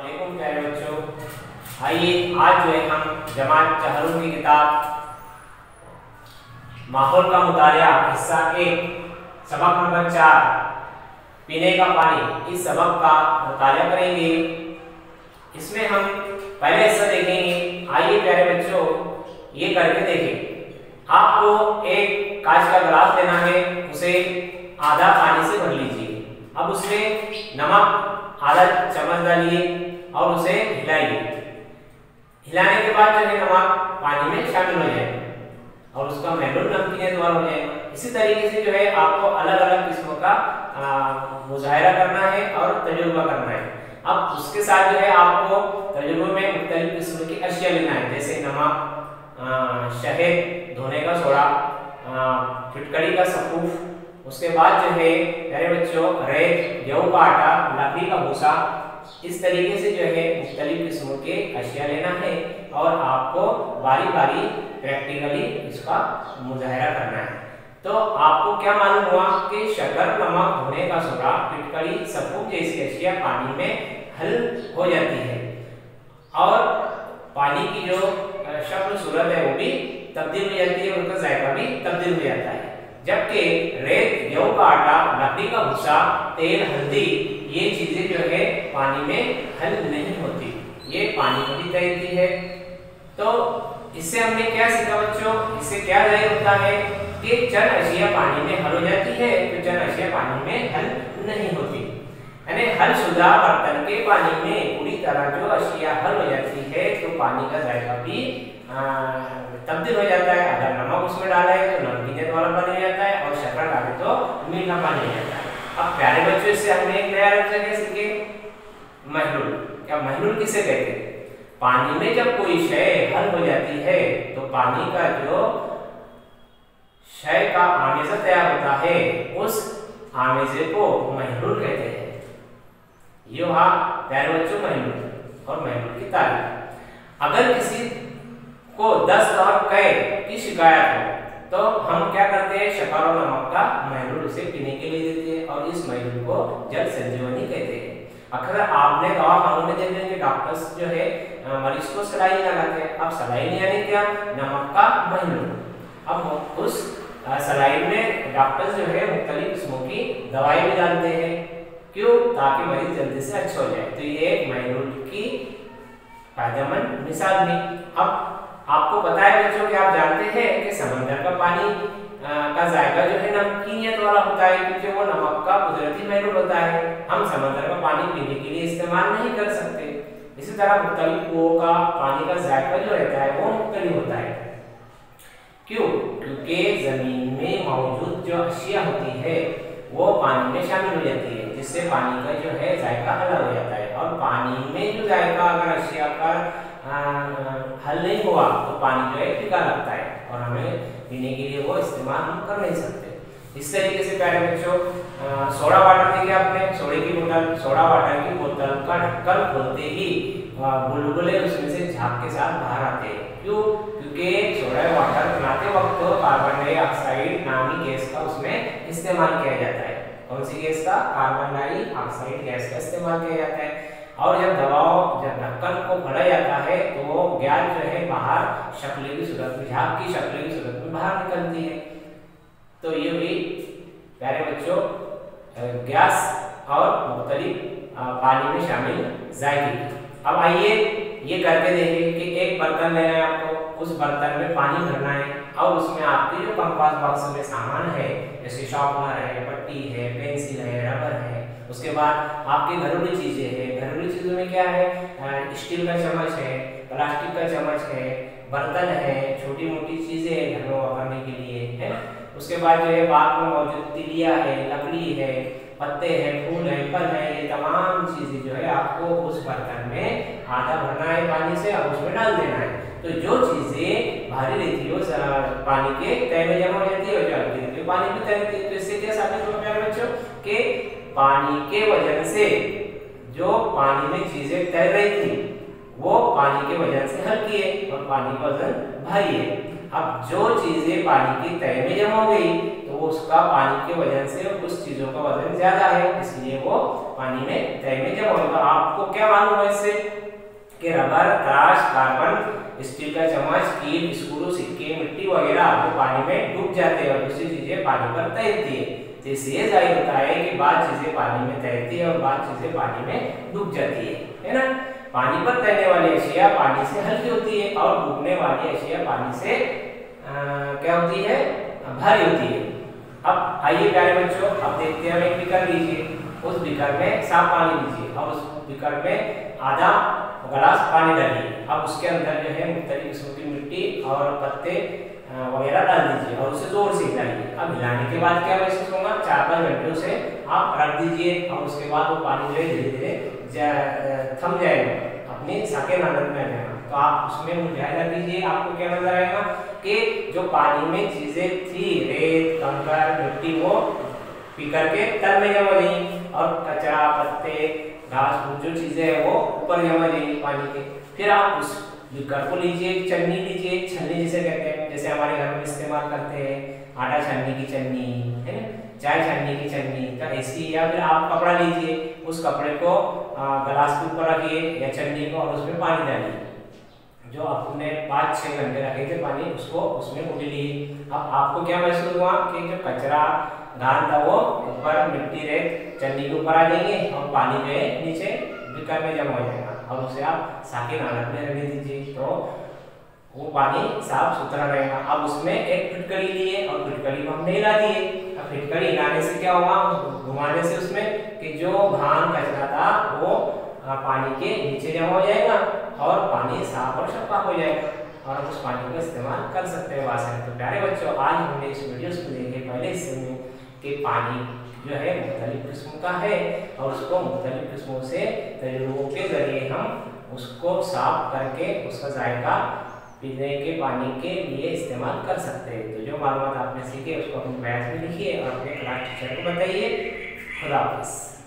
प्यारे बच्चों, आइए आज जो है हम जमात चहलूम की किताब माहौल का मुतालिया हिस्सा 1 सबक नंबर 4 पीने का पानी, इस सबक का मुतालिया करेंगे। इसमें हम पहले हिस्सा देखेंगे। आइए प्यारे बच्चों, ये करके देखें। आपको एक कांच का गिलास लेना है, उसे आधा पानी से भर लीजिए। अब उसमें नमक आधा चम्मच डालिए और उसे हिलाइए। हिलाने के बाद जो है नमक पानी में शामिल हो जाएगा और उसका मैरून नमकीन द्वारा हो जाएगा। इसी तरीके से जो है आपको अलग अलग किस्मों का मुजाहरा करना है और तजुर्बा करना है। अब उसके साथ जो है आपको तजुर्बे में मुख्तलिफ किस्म की अशिया लेना है, जैसे नमक, शहद, धोने का सोडा, फिटकड़ी का सफूफ, उसके बाद जो है प्यारे बच्चों रेत, गेहूं का आटा, लकड़ी का भूसा, इस तरीके से जो है मुख्तलिफ किस्मों के अशिया लेना है और आपको बारी बारी प्रैक्टिकली इसका मुजाहरा करना है। तो आपको क्या मालूम हुआ कि शक्कर, नमक, धोने का सोडा, फिटकड़ी, सफूफ जैसी अशिया पानी में हल हो जाती है और पानी की जो शक्ल सूरत है वो भी तब्दील हो जाती है, उनका जायका भी तब्दील हो जाता है। जबकि रेत, गेहूं का आटा, लकड़ी का भूसा, तेल, हल्दी, ये चीजें जो है पानी में हल नहीं होती, ये पानी में भी तैरती है। तो इससे हमने क्या सीखा बच्चों? इससे क्या जाहिर होता है कि चंद अशिया पानी में हल हो जाती है तो चंद अशिया पानी में हल नहीं होती, यानी हल शुदा बर्तन के पानी में पूरी तरह जो अशिया हल हो जाती है तो पानी का जायका भी तब्दील हो जाता है। अगर नमक उसमें डाला है तो नमकीन वाला पानी हो जाता है और शक्कर डाले तो मीठा पानी हो जाता है। अब प्यारे बच्चों, इससे हमने एक नया लफ्ज़ सीखे, महलूल। क्या महलूल किसे कहते हैं? पानी में जब कोई शय हल हो जाती है तो पानी का जो शय का आमेज़ा तैयार होता है उस आमेज़े को महलूल कहते हैं। ये हुआ प्यारे बच्चों महलूल और महलूल की तारीफ। अगर किसी को 10 लाख कैद की शिकायत हो तो हम क्या करते हैं? शक्कर और नमक का महलूल उसे पीने के लिए देते हैं और इस महलूल को जल संजीवनी कहते हैं। अगर आपने दवाखानों में देखा कि डॉक्टर्स जो है मरीज को सलाइन लगाते हैं, अब सलाइन यानी क्या? नमक का महलूल। अब उस सलाइन में डॉक्टर्स जो है मुख्तलिफ किस्मों की दवाई भी डालते हैं, क्यों? ताकि मरीज जल्दी से अच्छा हो जाए। तो ये महलूल की फायदेमंद मिसाल थी। अब आपको पता है बच्चों कि आप जानते हैं कि समंदर का पानी का जायका जो है नमकीनियत वाला होता है क्योंकि वो नमक का कुदरती महलूल होता है। हम समंदर का पानी पीने के लिए इस्तेमाल नहीं कर सकते। इसी तरह मुख्तलिफ कुओं का पानी का जायका जो रहता है वो मुख्तलिफ होता है, क्यों? क्योंकि जमीन में मौजूद जो अशिया होती है वो पानी में शामिल हो जाती है, जिससे पानी का जो है जायका अलग हो जाता है। और पानी में जो जायका अगर अशिया का हल नहीं हुआ तो पानी जो है फीका लगता है और हमें पीने के लिए वो इस्तेमाल हम कर नहीं सकते। इस तरीके से प्यारे बच्चों, सोडा वाटर देखिए आपने, सोडे की बोतल, सोडा वाटर की बोतल का ढक्कन खोलते ही बुलबुले उसमें से झाग के साथ बाहर आते हैं, क्यों? क्योंकि सोडा वाटर बनाते वक्त कार्बन डाइऑक्साइड नामी गैस का उसमें इस्तेमाल किया जाता है। कौन सी गैस का? कार्बन डाइऑक्साइड गैस का इस्तेमाल किया जाता है। और जब ढक्कन को भरा जाता है तो गैस जो है बाहर शक्ल की सूरत में, झाग की शक्ल की सूरत में बाहर निकलती है। तो ये भी प्यारे बच्चों गैस और मुख्तलिफ पानी में शामिल जाएगी। अब आइए ये करके देखिए कि एक बर्तन लेना है आपको, उस बर्तन में पानी भरना है और उसमें आपके जो कंपास बॉक्स में सामान है जैसे शॉर्पनर है, पट्टी है, पेंसिल है, रबर है, उसके बाद आपके घरेलू चीजें हैं। घरेलू चीजों में क्या है? स्टील का चम्मच है, प्लास्टिक का चम्मच है, बर्तन है, छोटी मोटी चीजें हैं घर में वापरने के लिए, है। उसके बाद जो है बाग में मौजूद तिलिया है, लकड़ी है, पत्ते हैं, फूल है, फल है, ये तमाम चीजें जो है आपको उस बर्तन में आधा भरना है पानी से और उसमें डाल देना है। तो जो चीजें भारी रहती है पानी के तय में जमा हो जाती है और जल देती है पानी में तैरती है। तो इससे क्या साबित हो गया बच्चों के पानी के वजन से जो पानी में चीजें तैर रही थी वो पानी के वजन से हल्की है और पानी का वजन भारी है। अब जो चीजें पानी के तय में जमा हो गई तो वो उसका पानी के वजन से उस चीजों का वजन ज्यादा है, इसलिए वो पानी में तय में जमा होगा। आपको क्या मालूम है इससे कि रबर, कांच, कार्बन, स्टील का चम्मच, कील, स्क्रू, सिक्के, मिट्टी वगैरह आपको पानी में डूब जाते हैं और दूसरी चीजें पानी पर तैरती है। तो इससे जाहिर होता है कि बाद चीजें पानी में तैरती है और बाद चीजें पानी में डूब जाती है ना। पानी पर तैरने वाली अशिया पानी से हल्की होती है और डूबने वाली अशिया पानी से क्या होती है, भारी होती है। अब आइए प्यारे बच्चों, अब देखते हैं, एक बीकर लीजिए, उस बीकर में साफ पानी लीजिए और उस बीकर में आधा गिलास पानी डालिए। अब उसके अंदर जो है मुख्तलिफ किस्म की मिट्टी और पत्ते वगैरह डाल दीजिए और उसे जोर से हिलाइए। अब हिलाने के बाद क्या महसूस होगा, 4-5 घंटे उसे आप रख दीजिए और उसके बाद वो पानी जो है धीरे धीरे थम जाएगा, अपनी सके हालत में आएगा। तो आप उसमें मुजाहिदा कीजिए, आपको क्या नजर आएगा कि जो पानी में चीज़ें थी, रेत, कंकर, मिट्टी, वो पी करके तल में जमा गई और कचरा, पत्ते, घास, जो चीजें हैं वो ऊपर जमा जाएगी पानी के। फिर आप उस बीकर को लीजिए, चन्नी लीजिए, छन्नी जिसे कहते हैं, जैसे हमारे घर में इस्तेमाल करते हैं, आटा छन्नी की चन्नी है ना, चाय छन्नी की चन्नी, तो ऐसी। या फिर आप कपड़ा लीजिए, उस कपड़े को गिलास के ऊपर रखिए या चन्नी को और उसमें पानी डालिए। जो आपने 5-6 घंटे रखे थे पानी, उसको उसमें उगलिए। अब आपको क्या महसूस हुआ कि जो कचरा, घान था वो ऊपर, मिट्टी, रेत चन्नी के ऊपर आ जाएंगे और पानी जो है नीचे बीकर में जमा हो जाएगा और उसे आप साकिन हालत में रहने दीजिए, तो वो पानी साफ सुथरा रहेगा। अब उसमें एक फिटकड़ी लिए और फिटकड़ी को हमने हिला दिए। अब फिटकड़ी हिलाने से क्या हुआ, घुमाने से उसमें कि जो घान, कचरा था वो पानी के नीचे जमा हो जाएगा और पानी साफ और शफाफ हो जाएगा और हम उस पानी का इस्तेमाल कर सकते हैं वासन। तो प्यारे बच्चों, आज हमने इस वीडियो को देखे पहले हिस्से में कि पानी जो है मुख्तलिफ किस्मों का है और उसको मुख्तलिफ किस्मों से तजुर्बों के जरिए हम उसको साफ करके उसका जायका पीने के पानी के लिए इस्तेमाल कर सकते हैं। तो जो मालूमात आपने सीखे उसको अपने बयान में लिखिए और अपने क्लास टीचर को बताइए। खुदा हाफिज़।